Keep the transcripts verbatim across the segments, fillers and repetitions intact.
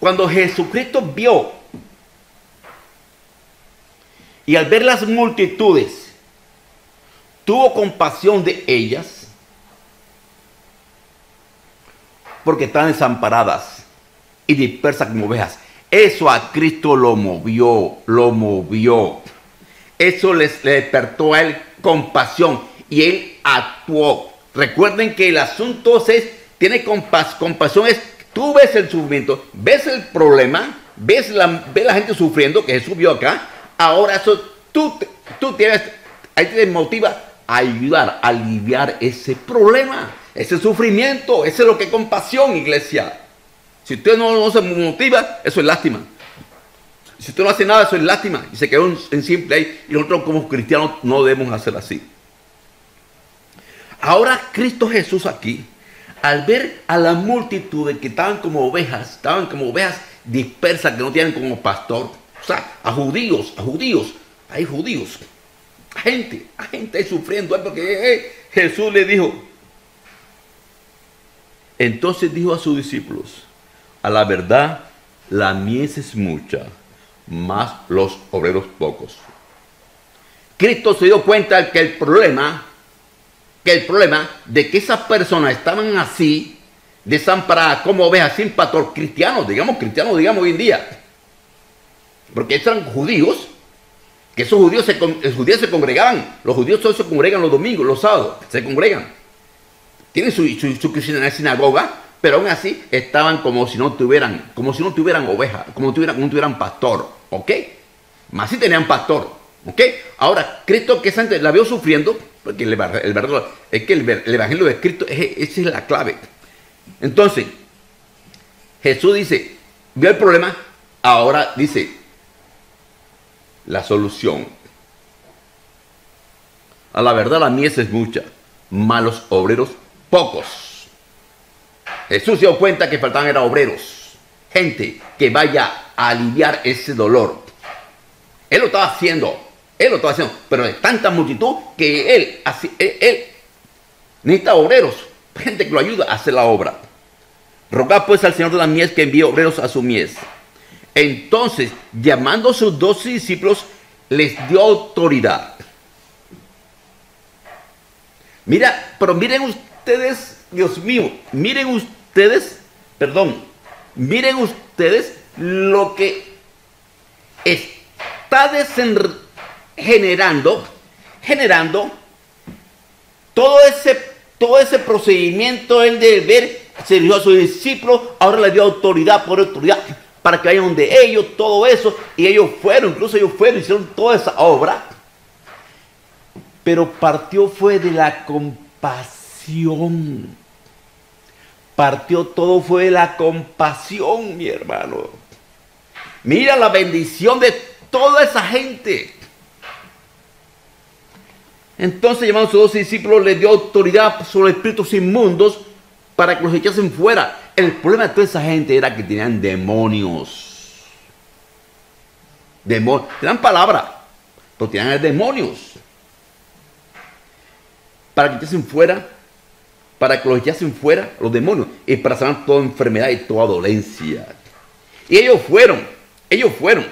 Cuando Jesucristo vio, y al ver las multitudes, tuvo compasión de ellas, porque están desamparadas y dispersas como ovejas. Eso a Cristo lo movió, lo movió. Eso les, le despertó a él compasión y él actuó. Recuerden que el asunto es, tiene compas, compasión es, tú ves el sufrimiento, ves el problema, ves la, ves la gente sufriendo, que Jesús vio acá. Ahora eso tú, tú tienes, ahí te motiva a ayudar, a aliviar ese problema, ese sufrimiento. Eso es lo que es compasión, iglesia. Si usted no, no se motiva, eso es lástima. Si usted no hace nada, eso es lástima. Y se quedó en, en simple ahí. Y nosotros como cristianos no debemos hacer así. Ahora Cristo Jesús aquí, al ver a la multitud que estaban como ovejas, estaban como ovejas dispersas que no tienen como pastor. O sea, a judíos, a judíos, hay judíos. A gente, a gente ahí sufriendo. ¿Eh? Porque eh, Jesús le dijo. Entonces dijo a sus discípulos. A la verdad, la mies es mucha, más los obreros pocos. Cristo se dio cuenta que el problema, que el problema de que esas personas estaban así, desamparadas como ovejas, sin pastor, cristianos, digamos cristianos, digamos hoy en día, porque eran judíos, que esos judíos se, los judíos se congregaban, los judíos solo se congregan los domingos, los sábados, se congregan, tienen su, su, su cristiana en la sinagoga. Pero aún así estaban como si no tuvieran, como si no tuvieran oveja, como, tuvieran, como no tuvieran pastor, ¿ok? Más si tenían pastor, ¿ok? Ahora, Cristo que antes la vio sufriendo, porque el, el, el, es que el, el evangelio de Cristo, es, esa es la clave. Entonces, Jesús dice, vio el problema, ahora dice, la solución. A la verdad la mies es mucha, malos obreros pocos. Jesús se dio cuenta que faltaban eran obreros, gente que vaya a aliviar ese dolor. Él lo estaba haciendo, él lo estaba haciendo, pero de tanta multitud que él, él, él necesita obreros, gente que lo ayuda a hacer la obra. Rogad pues al Señor de la mies que envíe obreros a su mies. Entonces, llamando a sus doce discípulos, les dio autoridad. Mira, pero miren ustedes, Dios mío, miren ustedes, perdón, miren ustedes lo que está generando, generando todo ese, todo ese procedimiento, el deber, se dio a sus discípulos, ahora le dio autoridad por autoridad, para que vayan donde ellos, todo eso, y ellos fueron, incluso ellos fueron, hicieron toda esa obra, pero partió fue de la compasión. Partió todo fue de la compasión, mi hermano. Mira la bendición de toda esa gente. Entonces, llamando a sus dos discípulos, les dio autoridad sobre espíritus inmundos para que los echasen fuera. El problema de toda esa gente era que tenían demonios. Demon- tenían palabra, pero tenían demonios. Para que echasen fuera. Para que los echasen fuera los demonios y para sanar toda enfermedad y toda dolencia. Y ellos fueron, ellos fueron.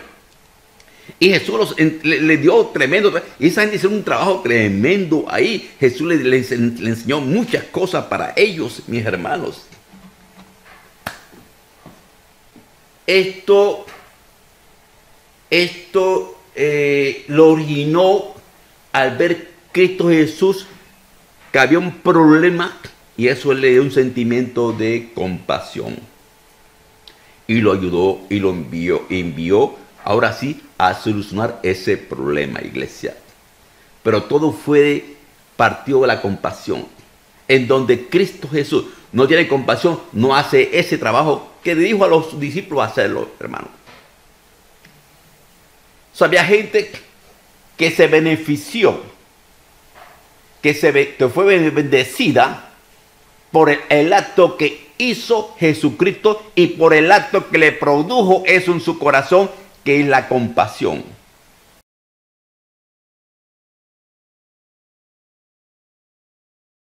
Y Jesús los, le, le dio tremendo, y esa gente hizo un trabajo tremendo ahí. Jesús le, le, le enseñó muchas cosas para ellos, mis hermanos. Esto, esto eh, lo originó al ver Cristo Jesús que había un problema. Y eso le dio un sentimiento de compasión. Y lo ayudó y lo envió. Envió ahora sí a solucionar ese problema, iglesia. Pero todo fue de, partió de la compasión. En donde Cristo Jesús no tiene compasión, no hace ese trabajo que le dijo a los discípulos hacerlo, hermano. O sea, había gente que se benefició, que, se, que fue bendecida por el, el acto que hizo Jesucristo y por el acto que le produjo eso en su corazón, que es la compasión.